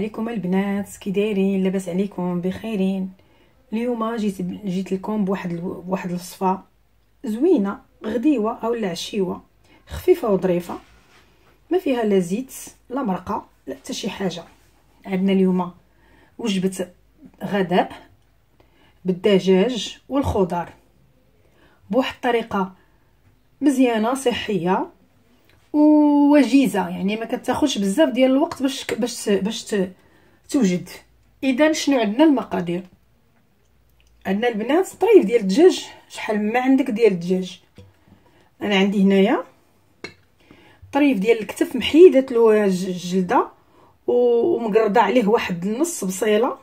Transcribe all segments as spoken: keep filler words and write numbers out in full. عليكم البنات، كي دايرين؟ لاباس عليكم؟ بخيرين. اليوم جيت جيت لكم بواحد بواحد الوصفه زوينه غديوه اولا عشيوه، خفيفه وظريفه، ما فيها لا زيت لا مرقه لا حتى شي حاجه. عندنا اليوم وجبه غداء بالدجاج والخضار بواحد الطريقه مزيانه صحيه ووجيزه، يعني ما كتاخذش بزاف ديال الوقت باش باش باش توجد. اذا شنو عندنا؟ المقادير عندنا البنات طريف ديال الدجاج. شحال ما عندك ديال الدجاج؟ انا عندي هنايا طريف ديال الكتف محيده له الجلده ومقرده عليه واحد النص بصيله،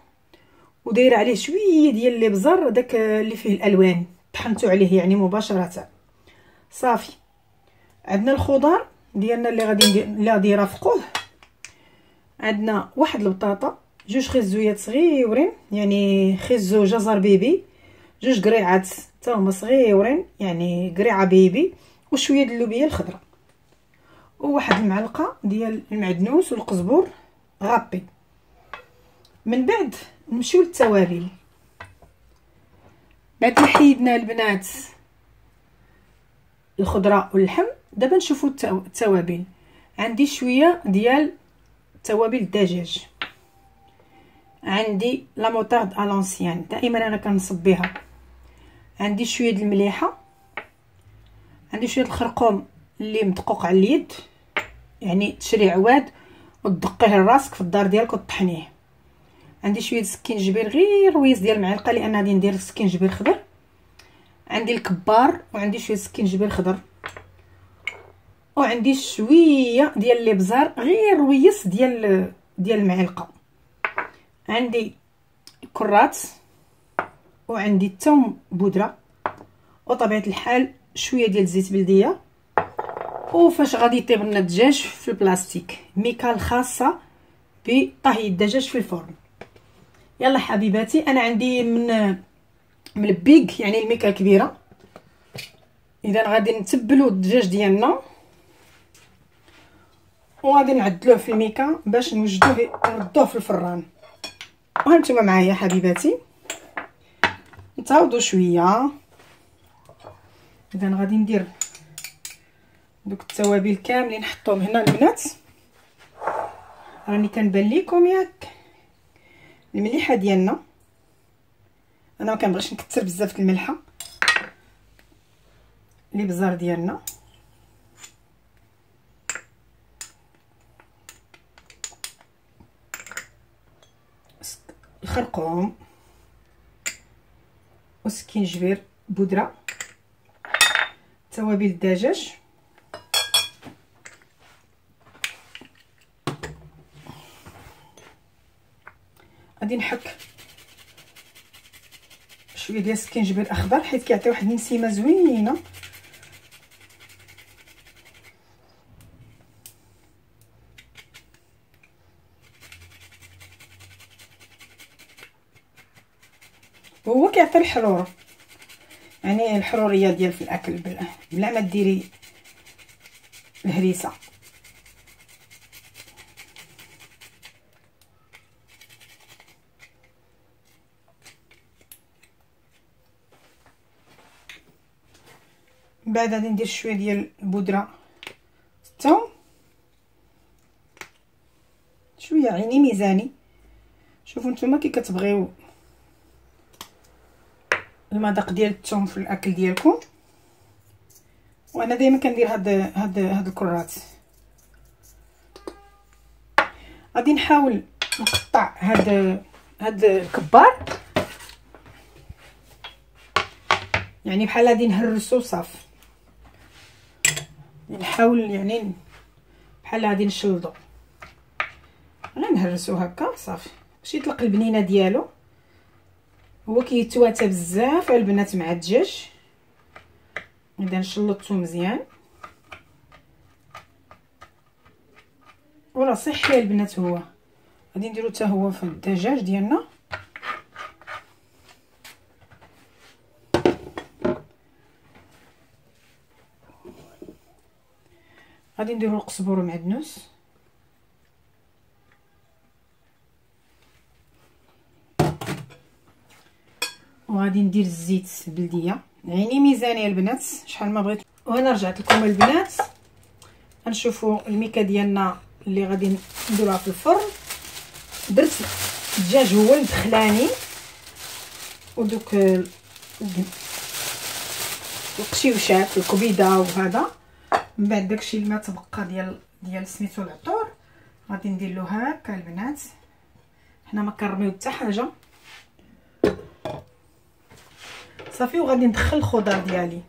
ودايره عليه شويه ديال الابزر داك اللي فيه الالوان، طحنتو عليه يعني مباشره. صافي، عندنا الخضار ديالنا اللي غادي اللي غادي يرافقوه. عندنا واحد البطاطا، جوج خيزويات صغيورين، يعني خيزو جزر بيبي، جوج قريعات حتى هما صغيورين يعني قريعه بيبي، وشويه د اللوبيه الخضراء، وواحد المعلقه ديال المعدنوس والقزبر غابي. من بعد نمشيو للتوابل. بعد ما حيدنا البنات الخضره واللحم، دابا نشوفوا التوابل. عندي شويه ديال توابل الدجاج، عندي لا موطارد الانسيان دائما انا كنصب بها، عندي شويه د المليحه، عندي شويه الخرقوم اللي مدقوق على اليد، يعني تشري عواد وتدقيه لراسك في الدار ديالك وتطحنيه. عندي شويه سكينجبير غير رويز ديال المعلقه، لان غادي ندير السكينجبير خضر. عندي الكبار وعندي شويه سكينجبير خضر، وعندي شويه ديال الابزار غير رويس ديال ديال المعلقه، عندي الكرات، وعندي الثوم بودره، وطبيعه الحال شويه ديال الزيت بلديه. وفاش غادي يطيب لنا الدجاج في البلاستيك ميكا الخاصه بطهي الدجاج في الفرن. يلا حبيباتي، انا عندي من من البيك يعني الميكا كبيره. اذا غادي نتبلو الدجاج ديالنا وغادي نعدلوه في الميكا باش نوجدوه نردوه في الفران. وهانتوما معايا حبيباتي، نتعوضوا شويه. اذا غادي ندير دوك التوابل كاملين نحطهم هنا البنات. راني كنبان ليكم ياك المليحه ديالنا، انا ما كنبغيش نكثر بزاف د الملحه لي بزار ديالنا. الخرقوم وسكينجبير بودره، توابل الدجاج، غادي نحك شويه ديال السكينجبير اخضر حيت كيعطي واحد النسيمه زوينه. وهو كيعطي الحرورة، يعني الحرورية ديال في الأكل بلا بلا ما ديري الهريسة. من بعد غادي ندير شوية ديال البودرة الثوم، شوية عيني ميزاني، شوفوا نتوما كي كتبغيو المذاق ديال الثوم في الاكل ديالكم. وانا دائما كندير هاد هاد هاد الكرات. غادي نحاول نقطع هاد هاد الكبار، يعني بحال غادي نهرسو صافي، نحاول يعني بحال غادي نشلضو، غير نهرسو هكا صافي باش يطلق البنينه ديالو. هو كيتواتى بزاف البنات مع الدجاج. اذا شلطته مزيان وراه صحي البنات. هو غادي نديرو حتى هو في الدجاج ديالنا. غادي نديرو القزبر ومعدنوس، غادي ندير الزيت بلديه، عيني ميزانيه البنات شحال ما بغيت. وهنا رجعت لكم البنات، غنشوفوا الميكه ديالنا اللي غادي نديروها في الفرن. درت الدجاج هو الدخلاني ودوك القشيوشات الكبيده وهذا، من بعد داكشي اللي ما تبقى ديال ديال سميتو العطور غادي ندير له هكا البنات. حنا ما كنرميو حتى حاجه صافي. وغادي ندخل الخضر ديالي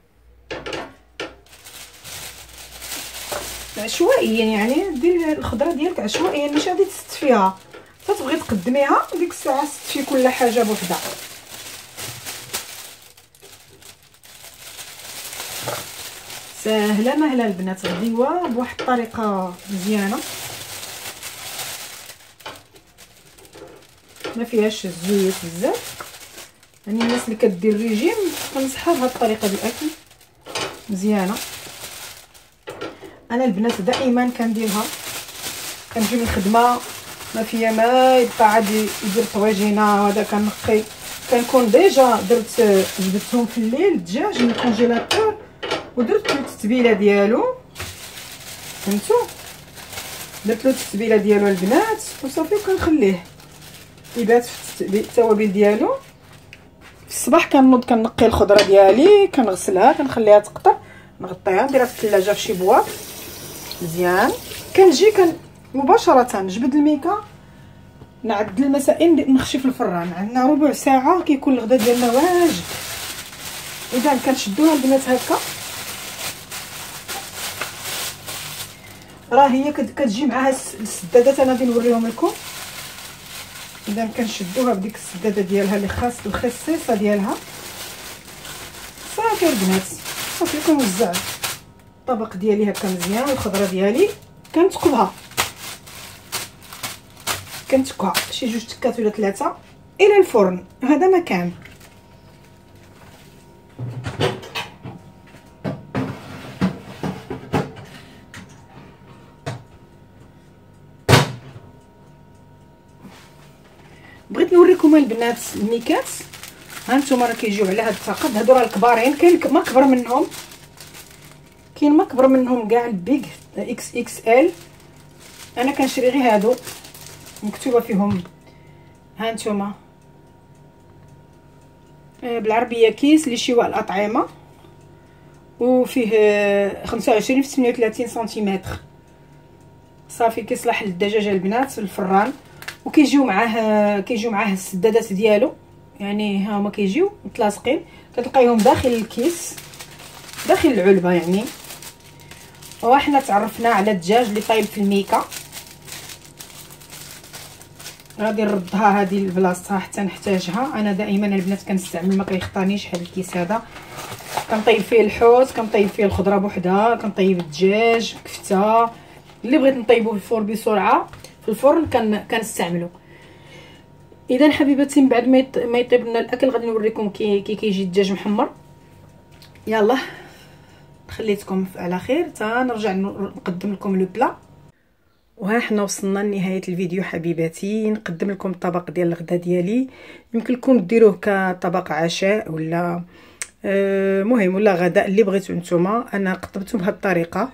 عشوائيا، يعني دير الخضره ديالك عشوائيا، ماشي غادي تست فيها تتبغي تقدميها ديك الساعه ست في كل حاجه بوحدها. سهله مهله البنات، غديوه بواحد الطريقه مزيانه ما فيهاش الزيوت بزاف. يعني الناس اللي كدير ريجيم كنصحها بهاد الطريقه ديال الاكل مزيانه. انا البنات دائما كنديرها، كنجي من الخدمه ما فيها ما يبقى عادي يدير طواجينه هذا، كنقي كنكون ديجا درت جبدتهم في الليل الدجاج من الكونجيلاتور ودرت له التتبيله ديالو، فهمتوا، درت له التتبيله ديالو البنات وصافي، وكنخليه يبات في التوابل ديالو. في الصباح كنوض كنقي الخضره ديالي، كنغسلها كنخليها تقطر، نغطيها نديرها في الثلاجه في شي بواط مزيان. كنجي كن مباشره نجبد الميكا، نعدل المسائل نخشي في الفران، عندنا ربع ساعه كيكون الغدا ديالنا واجد. اذا كنشدوها البنات هكا راه هي كتجي معها السدادات، انا غادي نوريهم لكم. اذا كنشدوها بديك السداده ديالها اللي خاص الخصيصه ديالها صافي البنات. صافي كنوزع الطبق ديالي هكا مزيان، والخضره ديالي كنتقبها كنتكها شي جوج تكات ولا ثلاثه الى الفرن. هذا مكان بغيت نوريكم البنات الميكات. هانتوما راه كيجيو على هاد الثقب، هادو راه الكبارين، كاين ما كبر منهم كاين ما كبر منهم كاع البيغ اكس اكس ال. انا كنشري غير هادو مكتوبه فيهم هانتوما بالعربيه كيس لشواء الاطعمه، وفيه خمسة وعشرين في ثمانية وثلاثين سنتيمتر. صافي كيصلح للدجاجه البنات في الفران، وكيجيو معاه كيجيو معاه السدادات ديالو، يعني ها هما كيجيو متلاصقين، كتلقايهم داخل الكيس داخل العلبه يعني. وحنا تعرفنا على الدجاج اللي طايب في الميكا. غادي نردها هذه لبلاصتها حتى نحتاجها. انا دائما البنات كنستعمل ما كيخطانيش هذا الكيس، هذا كنطيب فيه الحوت، كنطيب فيه الخضره بوحدها، كنطيب الدجاج كفته اللي بغيت نطيبو في الفرن بسرعه في الفرن كن كنستعملو. اذا حبيباتي من بعد ما يطيب لنا الاكل غادي نوريكم كي كيجي الدجاج محمر. يلا خليتكم على خير حتى نرجع نقدم لكم لو بلا. وها حنا وصلنا لنهايه الفيديو حبيباتي، نقدم لكم الطبق ديال الغدا ديالي. يمكن لكم ديروه كطبق عشاء ولا أه مهم ولا غداء اللي بغيتو نتوما. انا قدمته بهذه الطريقه،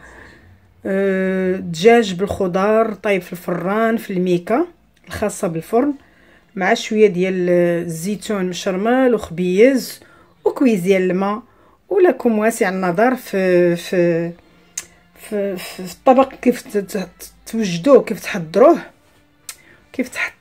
أه دجاج بالخضار طايب في الفران في الميكا الخاصه بالفرن، مع شويه ديال الزيتون مشرمل وخبيز وكويز ديال الماء. ولكم واسع النظر في في في, في الطبق كيف توجدوه، كيف تحضروه، كيف